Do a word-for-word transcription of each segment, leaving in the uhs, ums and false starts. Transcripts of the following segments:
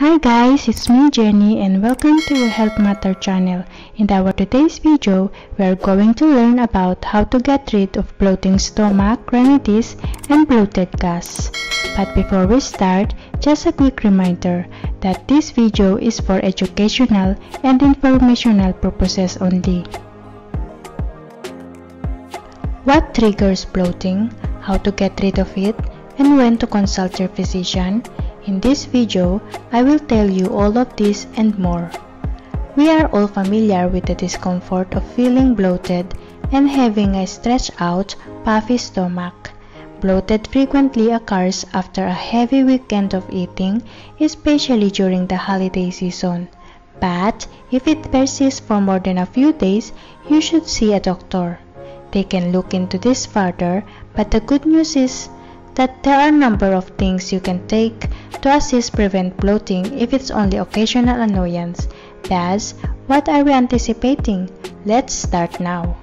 Hi guys, it's me Jenny and welcome to Your Health Matter channel. In our today's video, we are going to learn about how to get rid of bloating stomach, remedies, and bloated gas. But before we start, just a quick reminder that this video is for educational and informational purposes only. What triggers bloating, how to get rid of it, and when to consult your physician? In this video, I will tell you all of this and more. We are all familiar with the discomfort of feeling bloated and having a stretched out, puffy stomach. Bloated frequently occurs after a heavy weekend of eating, especially during the holiday season. But if it persists for more than a few days, you should see a doctor. They can look into this further, but the good news is that there are a number of things you can take to assist prevent bloating if it's only occasional annoyance. Thus, what are we anticipating? Let's start now.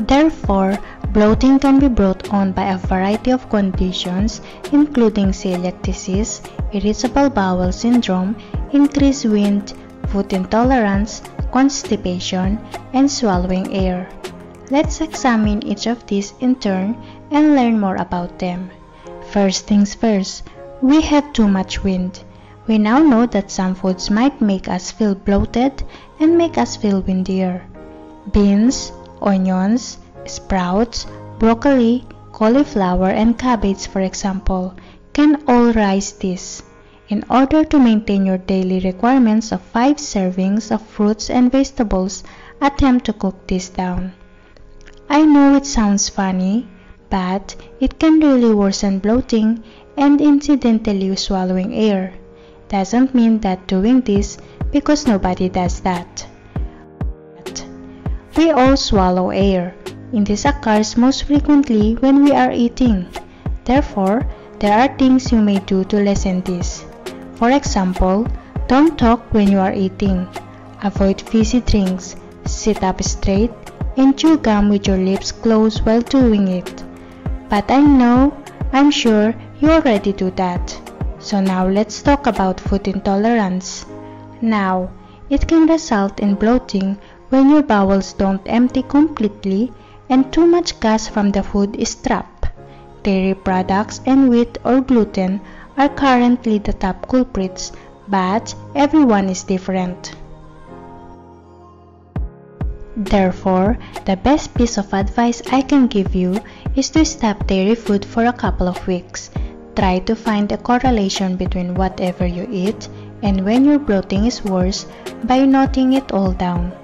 Therefore, bloating can be brought on by a variety of conditions including celiac disease, irritable bowel syndrome, increased wind, food intolerance, constipation, and swallowing air. Let's examine each of these in turn and learn more about them. First things first, we have too much wind. We now know that some foods might make us feel bloated and make us feel windier. Beans, onions, sprouts, broccoli, cauliflower, and cabbage, for example, can all rise this. In order to maintain your daily requirements of five servings of fruits and vegetables, attempt to cook this down. I know it sounds funny, but it can really worsen bloating and incidentally swallowing air. Doesn't mean that doing this because nobody does that. But we all swallow air, and this occurs most frequently when we are eating. Therefore, there are things you may do to lessen this. For example, don't talk when you are eating. Avoid fizzy drinks, sit up straight, and chew gum with your lips closed while doing it. But I know, I'm sure you already do that. So now let's talk about food intolerance. Now, it can result in bloating when your bowels don't empty completely and too much gas from the food is trapped. Dairy products and wheat or gluten are currently the top culprits, but everyone is different. Therefore, the best piece of advice I can give you is to stop dairy food for a couple of weeks. Try to find a correlation between whatever you eat and when your bloating is worse by noting it all down.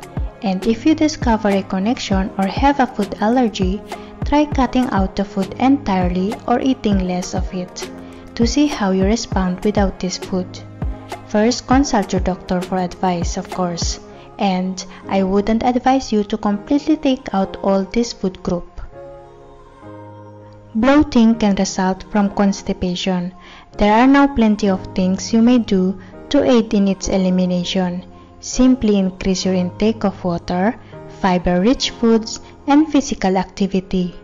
And if you discover a connection or have a food allergy, try cutting out the food entirely or eating less of it to see how you respond without this food. First, consult your doctor for advice, of course. And I wouldn't advise you to completely take out all this food group. Bloating can result from constipation. There are now plenty of things you may do to aid in its elimination. Simply increase your intake of water, fiber-rich foods, and physical activity.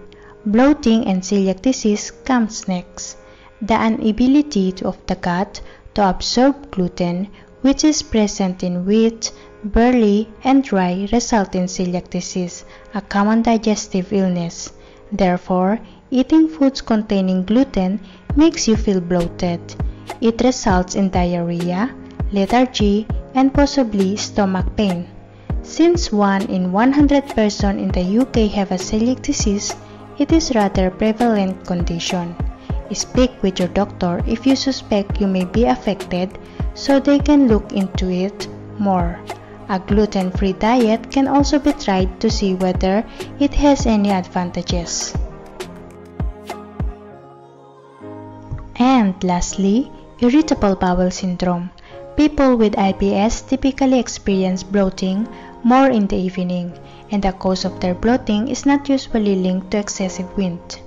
Bloating and celiac disease comes next. The inability of the gut to absorb gluten, which is present in wheat, burley, and rye, result in celiac disease, a common digestive illness. Therefore, eating foods containing gluten makes you feel bloated. It results in diarrhea, lethargy, and possibly stomach pain. Since one in one hundred persons in the U K have a celiac disease, it is rather a prevalent condition. Speak with your doctor if you suspect you may be affected so they can look into it more. A gluten-free diet can also be tried to see whether it has any advantages. And lastly, irritable bowel syndrome. People with I B S typically experience bloating more in the evening, and the cause of their bloating is not usually linked to excessive wind.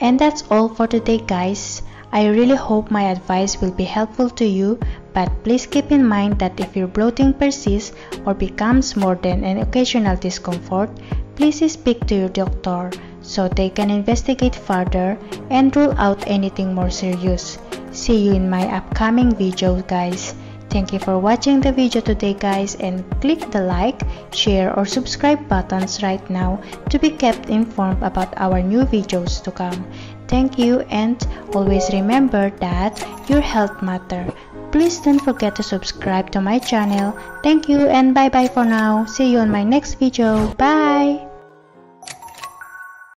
And that's all for today, guys. I really hope my advice will be helpful to you, but please keep in mind that if your bloating persists or becomes more than an occasional discomfort, please speak to your doctor so they can investigate further and rule out anything more serious. See you in my upcoming video, guys. Thank you for watching the video today, guys, and click the like, share, or subscribe buttons right now to be kept informed about our new videos to come. Thank you, and always remember that your health matters. Please don't forget to subscribe to my channel. Thank you, and bye bye for now. See you on my next video. Bye.